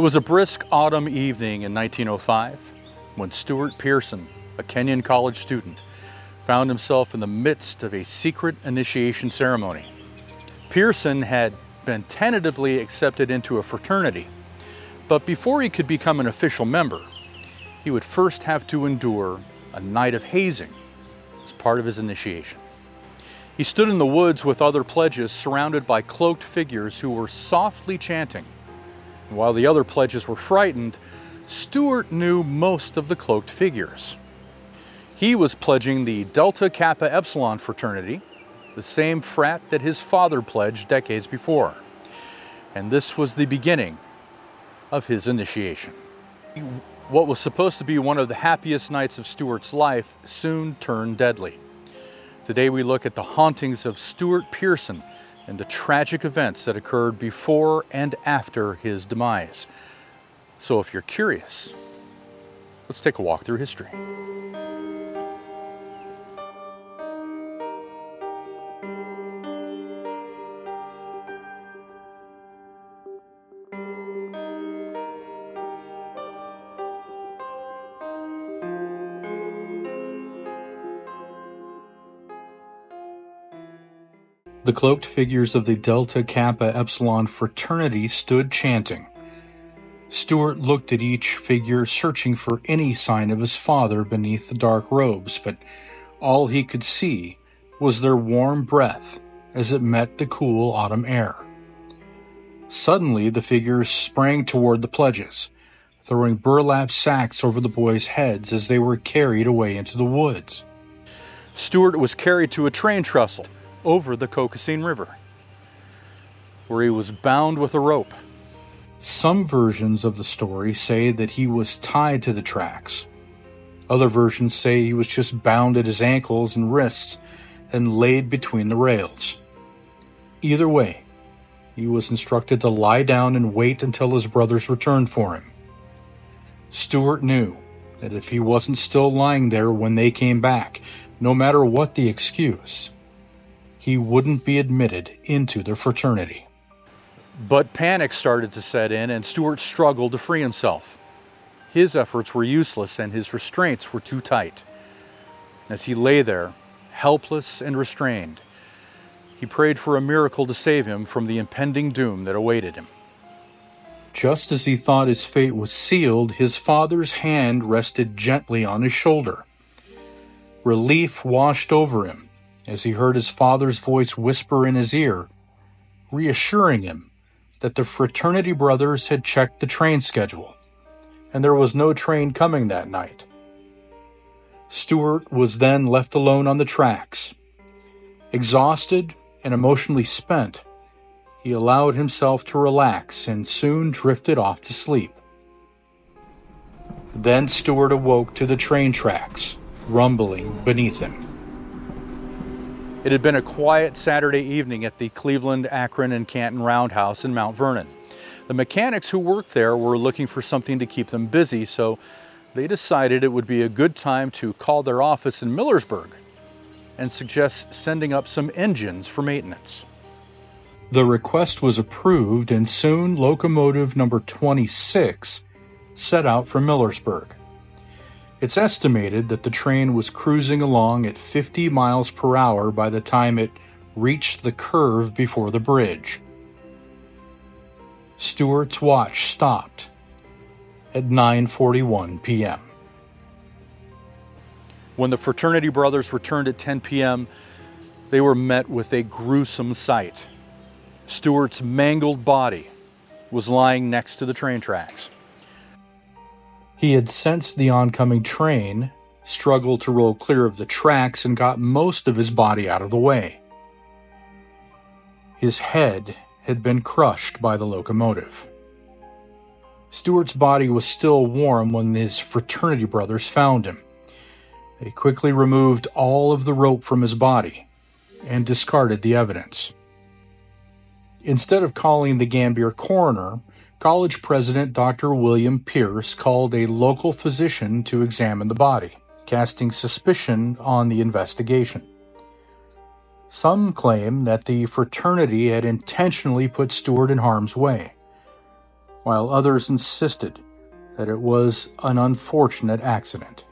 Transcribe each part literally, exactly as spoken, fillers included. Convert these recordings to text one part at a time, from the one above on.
It was a brisk autumn evening in nineteen oh five when Stuart Pierson, a Kenyon College student, found himself in the midst of a secret initiation ceremony. Pierson had been tentatively accepted into a fraternity, but before he could become an official member, he would first have to endure a night of hazing as part of his initiation. He stood in the woods with other pledges surrounded by cloaked figures who were softly chanting. And while the other pledges were frightened, Stuart knew most of the cloaked figures. He was pledging the Delta Kappa Epsilon fraternity, the same frat that his father pledged decades before. And this was the beginning of his initiation. What was supposed to be one of the happiest nights of Stuart's life soon turned deadly. Today we look at the hauntings of Stuart Pierson and the tragic events that occurred before and after his demise. So if you're curious, let's take a walk through history. The cloaked figures of the Delta Kappa Epsilon fraternity stood chanting. Stuart looked at each figure, searching for any sign of his father beneath the dark robes, but all he could see was their warm breath as it met the cool autumn air. Suddenly, the figures sprang toward the pledges, throwing burlap sacks over the boys' heads as they were carried away into the woods. Stuart was carried to a train trestle over the Kokosing River, where he was bound with a rope. Some versions of the story say that he was tied to the tracks. Other versions say he was just bound at his ankles and wrists and laid between the rails. Either way, he was instructed to lie down and wait until his brothers returned for him. Stuart knew that if he wasn't still lying there when they came back, no matter what the excuse, he wouldn't be admitted into the fraternity. But panic started to set in, and Stuart struggled to free himself. His efforts were useless, and his restraints were too tight. As he lay there, helpless and restrained, he prayed for a miracle to save him from the impending doom that awaited him. Just as he thought his fate was sealed, his father's hand rested gently on his shoulder. Relief washed over him as he heard his father's voice whisper in his ear, reassuring him that the fraternity brothers had checked the train schedule, and there was no train coming that night. Stuart was then left alone on the tracks. Exhausted and emotionally spent, he allowed himself to relax and soon drifted off to sleep. Then Stuart awoke to the train tracks rumbling beneath him. It had been a quiet Saturday evening at the Cleveland, Akron, and Canton Roundhouse in Mount Vernon. The mechanics who worked there were looking for something to keep them busy, so they decided it would be a good time to call their office in Millersburg and suggest sending up some engines for maintenance. The request was approved, and soon locomotive number twenty-six set out for Millersburg. It's estimated that the train was cruising along at fifty miles per hour by the time it reached the curve before the bridge. Stuart's watch stopped at nine forty-one p m When the fraternity brothers returned at ten p m, they were met with a gruesome sight. Stuart's mangled body was lying next to the train tracks. He had sensed the oncoming train, struggled to roll clear of the tracks, and got most of his body out of the way. His head had been crushed by the locomotive. Stuart's body was still warm when his fraternity brothers found him. They quickly removed all of the rope from his body and discarded the evidence. Instead of calling the Gambier coroner, College President Doctor William Pierce called a local physician to examine the body, casting suspicion on the investigation. Some claim that the fraternity had intentionally put Stuart in harm's way. while others insisted that it was an unfortunate accident.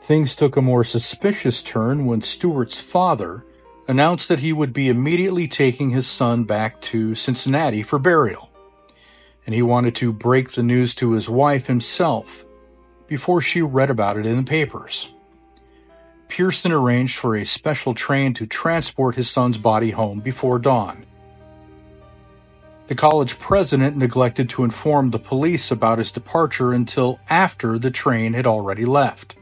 Things took a more suspicious turn when Stuart's father announced that he would be immediately taking his son back to Cincinnati for burial, and he wanted to break the news to his wife himself before she read about it in the papers. Pierson arranged for a special train to transport his son's body home before dawn. The college president neglected to inform the police about his departure until after the train had already left,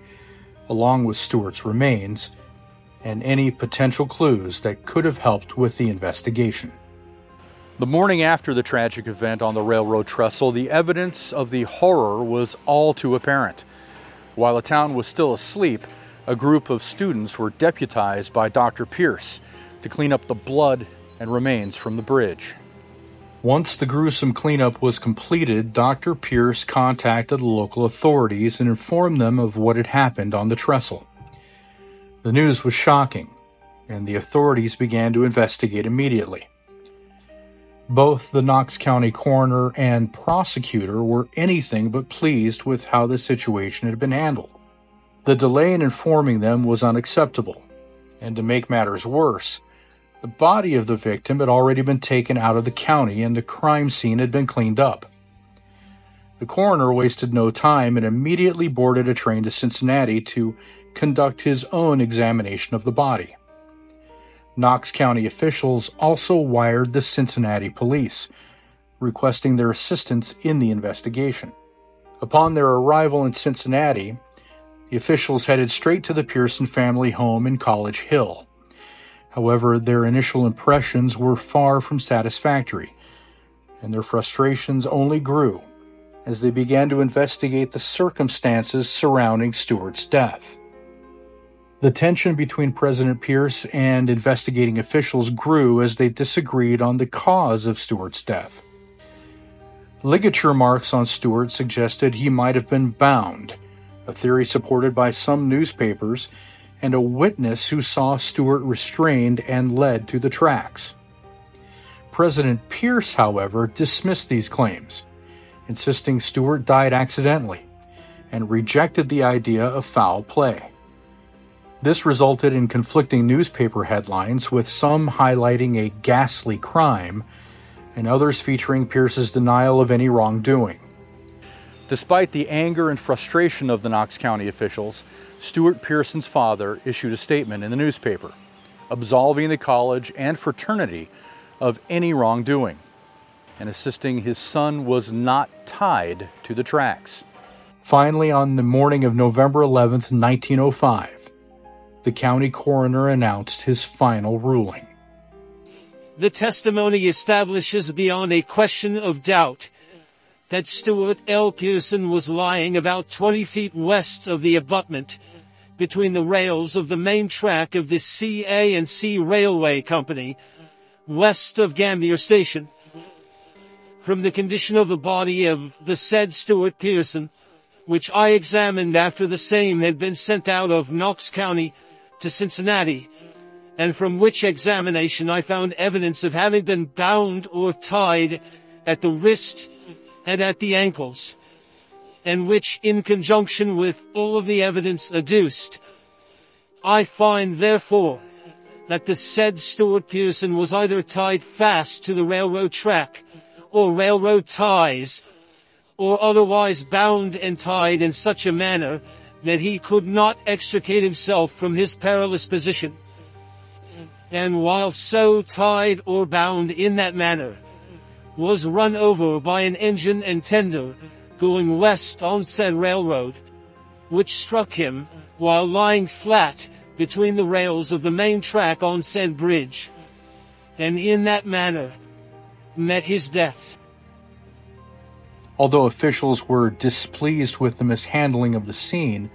along with Stuart's remains and any potential clues that could have helped with the investigation. The morning after the tragic event on the railroad trestle, the evidence of the horror was all too apparent. While the town was still asleep, a group of students were deputized by Doctor Pierce to clean up the blood and remains from the bridge. Once the gruesome cleanup was completed, Doctor Pierce contacted the local authorities and informed them of what had happened on the trestle. The news was shocking, and the authorities began to investigate immediately. Both the Knox County coroner and prosecutor were anything but pleased with how the situation had been handled. The delay in informing them was unacceptable, and to make matters worse, the body of the victim had already been taken out of the county and the crime scene had been cleaned up. The coroner wasted no time and immediately boarded a train to Cincinnati to conduct his own examination of the body. Knox County officials also wired the Cincinnati police, requesting their assistance in the investigation. Upon their arrival in Cincinnati, the officials headed straight to the Pierson family home in College Hill. However, their initial impressions were far from satisfactory, and their frustrations only grew as they began to investigate the circumstances surrounding Stuart's death. The tension between President Pierce and investigating officials grew as they disagreed on the cause of Stuart's death. Ligature marks on Stuart suggested he might have been bound, a theory supported by some newspapers, and a witness who saw Stuart restrained and led to the tracks. President Pierce, however, dismissed these claims, insisting Stuart died accidentally, and rejected the idea of foul play. This resulted in conflicting newspaper headlines, with some highlighting a ghastly crime and others featuring Pierce's denial of any wrongdoing. Despite the anger and frustration of the Knox County officials, Stuart Pierson's father issued a statement in the newspaper, absolving the college and fraternity of any wrongdoing and insisting his son was not tied to the tracks. Finally, on the morning of November eleventh, nineteen oh five, the county coroner announced his final ruling. The testimony establishes beyond a question of doubt that Stuart L. Pierson was lying about twenty feet west of the abutment between the rails of the main track of the C A and C Railway Company, west of Gambier Station. From the condition of the body of the said Stuart Pierson, which I examined after the same had been sent out of Knox County to Cincinnati, and from which examination I found evidence of having been bound or tied at the wrist and at the ankles, and which, in conjunction with all of the evidence adduced, I find, therefore, that the said Stuart Pierson was either tied fast to the railroad track, or railroad ties, or otherwise bound and tied in such a manner that he could not extricate himself from his perilous position. And while so tied or bound in that manner, was run over by an engine and tender going west on said railroad, which struck him while lying flat between the rails of the main track on said bridge, and in that manner met his death. Although officials were displeased with the mishandling of the scene,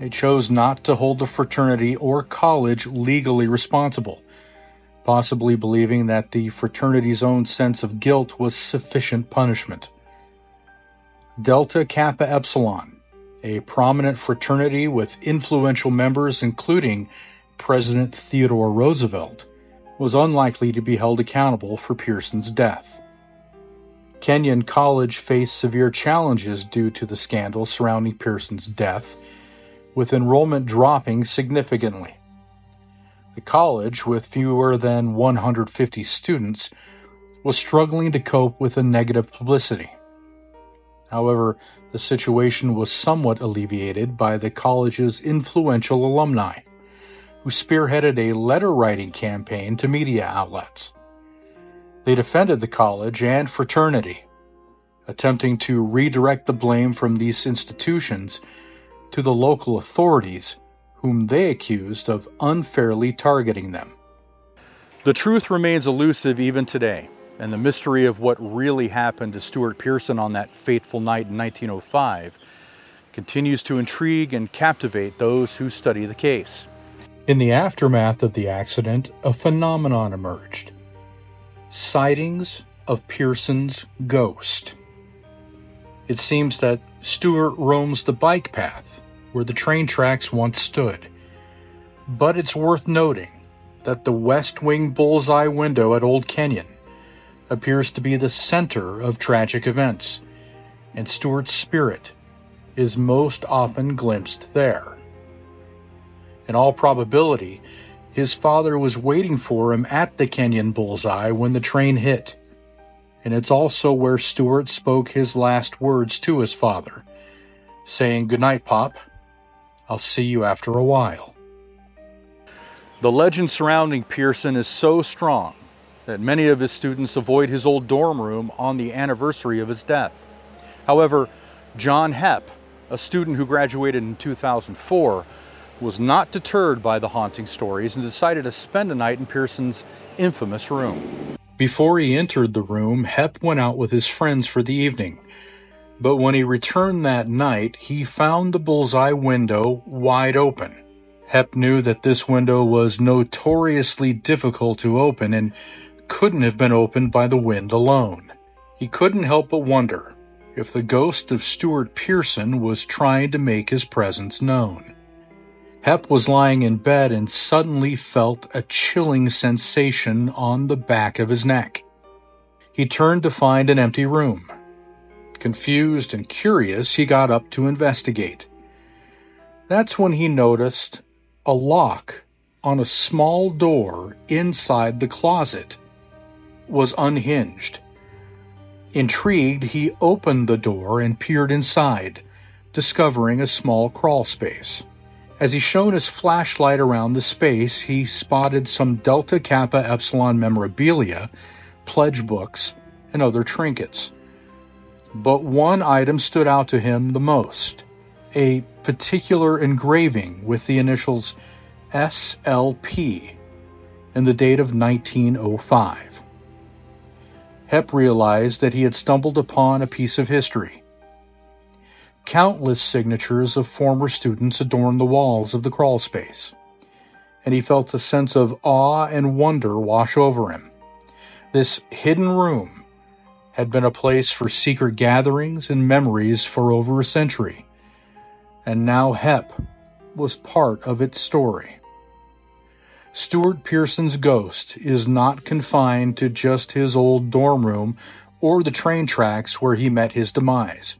they chose not to hold the fraternity or college legally responsible, possibly believing that the fraternity's own sense of guilt was sufficient punishment. Delta Kappa Epsilon, a prominent fraternity with influential members including President Theodore Roosevelt, was unlikely to be held accountable for Pierson's death. Kenyon College faced severe challenges due to the scandal surrounding Pierson's death, with enrollment dropping significantly. The college, with fewer than one hundred fifty students, was struggling to cope with the negative publicity. However, the situation was somewhat alleviated by the college's influential alumni, who spearheaded a letter-writing campaign to media outlets. They defended the college and fraternity, attempting to redirect the blame from these institutions to the local authorities, whom they accused of unfairly targeting them. The truth remains elusive even today, and the mystery of what really happened to Stuart Pierson on that fateful night in nineteen oh five continues to intrigue and captivate those who study the case. In the aftermath of the accident, a phenomenon emerged: sightings of Pierson's ghost. It seems that Stuart roams the bike path where the train tracks once stood. But it's worth noting that the West Wing bullseye window at Old Kenyon appears to be the center of tragic events, and Stuart's spirit is most often glimpsed there. In all probability, his father was waiting for him at the Kenyon bullseye when the train hit, and it's also where Stuart spoke his last words to his father, saying, "Goodnight, Pop. I'll see you after a while." The legend surrounding Pierson is so strong that many of his students avoid his old dorm room on the anniversary of his death. However, John Hepp, a student who graduated in two thousand four, was not deterred by the haunting stories and decided to spend a night in Pierson's infamous room. Before he entered the room, Hepp went out with his friends for the evening. But when he returned that night, he found the bullseye window wide open. Hepp knew that this window was notoriously difficult to open and couldn't have been opened by the wind alone. He couldn't help but wonder if the ghost of Stuart Pierson was trying to make his presence known. Hepp was lying in bed and suddenly felt a chilling sensation on the back of his neck. He turned to find an empty room. Confused and curious, he got up to investigate. That's when he noticed a lock on a small door inside the closet was unhinged. Intrigued, he opened the door and peered inside, discovering a small crawl space. As he shone his flashlight around the space, he spotted some Delta Kappa Epsilon memorabilia, pledge books, and other trinkets. But one item stood out to him the most: a particular engraving with the initials S L P and the date of nineteen oh five. Hepp realized that he had stumbled upon a piece of history. Countless signatures of former students adorned the walls of the crawlspace, and he felt a sense of awe and wonder wash over him. This hidden room had been a place for secret gatherings and memories for over a century, and now Hepp was part of its story. Stuart Pierson's ghost is not confined to just his old dorm room or the train tracks where he met his demise.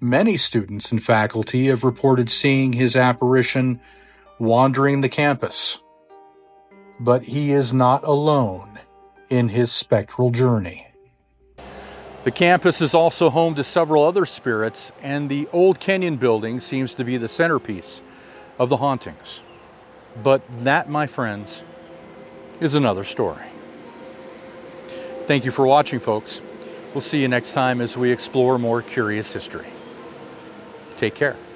Many students and faculty have reported seeing his apparition wandering the campus, but he is not alone in his spectral journey. The campus is also home to several other spirits, and the Old Kenyon building seems to be the centerpiece of the hauntings. But that, my friends, is another story. Thank you for watching, folks. We'll see you next time as we explore more Curious History. Take care.